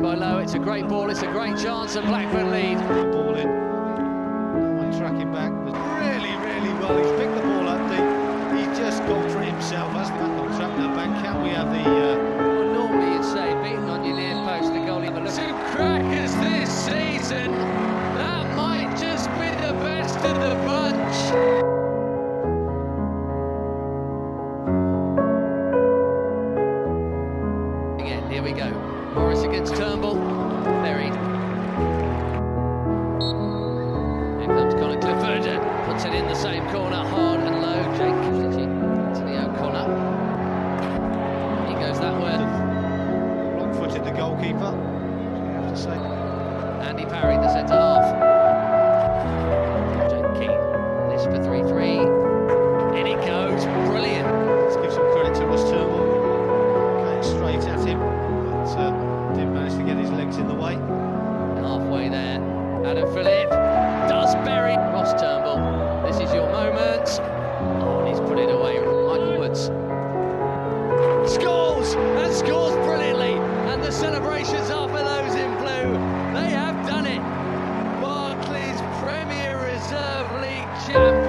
in by Lowe. It's a great ball, it's a great chance, and Blackburn lead. That ball in, no one tracking back. Really well, he's picked the ball up deep. He just got for himself, hasn't he? Not trapped that back. Can we have the... Well, normally you'd say, beaten on your near post, the goalie... Two crackers this season, that might just be the best of the bunch. Here we go. Morris against Turnbull. Buried. Here comes Conor Clifford. Puts it in the same corner. Hard and low. Jake to the O'Connor. He goes that way. Long footed the goalkeeper. I have to say. Andy Parry, the centre half. Jake King. This for 3-3. In it goes. Brilliant. Let's give some credit to Ross Turnbull. Going straight at him. Didn't manage to get his legs in the way. Halfway there, Adam Philippe does bury Ross Turnbull. This is your moment. Oh, and he's put it away. Michael Woods scores and scores brilliantly, and the celebrations are for those in blue. They have done it. Barclays Premier Reserve League champions.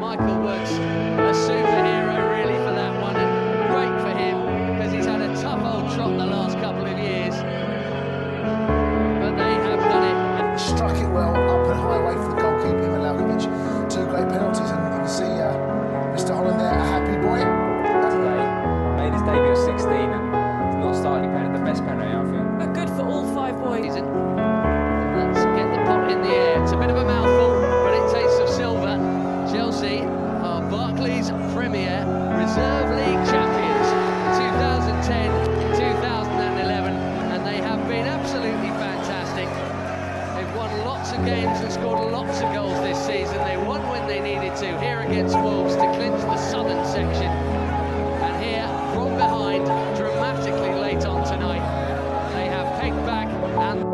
Michael Woods, a superhero really for that one, and great for him because he's had a tough old trot the last couple of years. But they have done it. Struck it well, up and high away for the goalkeeper, Milovic. Two great penalties, and you can see Mr. Holland there, a happy boy. Today, made his debut at 16 and not starting penalty, the best penalty out for him. But good for all five boys. Let's get the pot in the air. It's a bit of a mouthful, but it tastes of silver. Chelsea are Barclays Premier Reserve League champions 2010-2011, and they have been absolutely fantastic. They've won lots of games and scored lots of goals this season. They won when they needed to, here against Wolves to clinch the southern section, and here from behind dramatically late on tonight. They have pegged back and...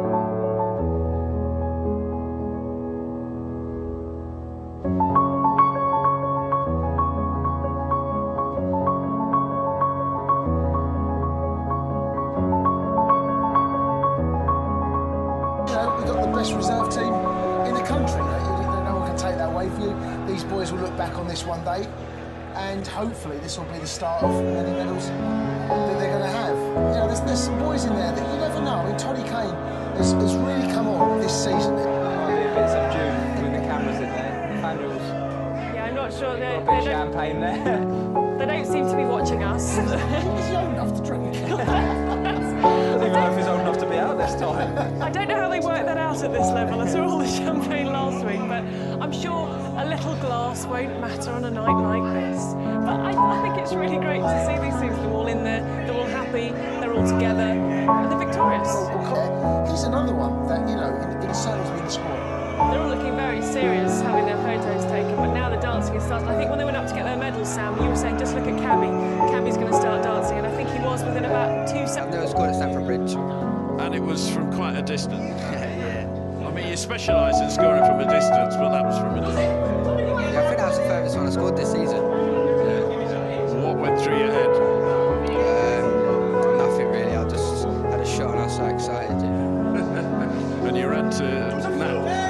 Best reserve team in the country. No one can take that away from you. These boys will look back on this one day, and hopefully this will be the start of many medals that they're going to have. You know, there's some boys in there that you never know. I mean, Tony Kane has really come on this season. A bit subdued with the cameras in there, the panels. Yeah, I'm not sure they're... Got a bit of champagne there. They don't seem to be watching us. He's young enough to drink. He's old enough to be out this time. I don't know how they worked that out at this level. I saw all the champagne last week, but I'm sure a little glass won't matter on a night like this. But I think it's really great to see these things. They're all in there, they're all happy, they're all together, and they're victorious. He's another one that, you know, it settles me the score. They're all looking very serious, having their photos taken, but now the dancing has started. I think when they went up to get their medals, Sam, you were saying, just look at Cammie. Cammie's going to start dancing, and I think he was within about 2 seconds. That was quite a stab from Bridge. And it was from quite a distance. Yeah. I mean, you specialise in scoring from a distance, but that was from a distance. Yeah, I think that was the furthest one I scored this season. Yeah. What went through your head? Nothing really. I just had a shot and I was so excited. And you ran to now.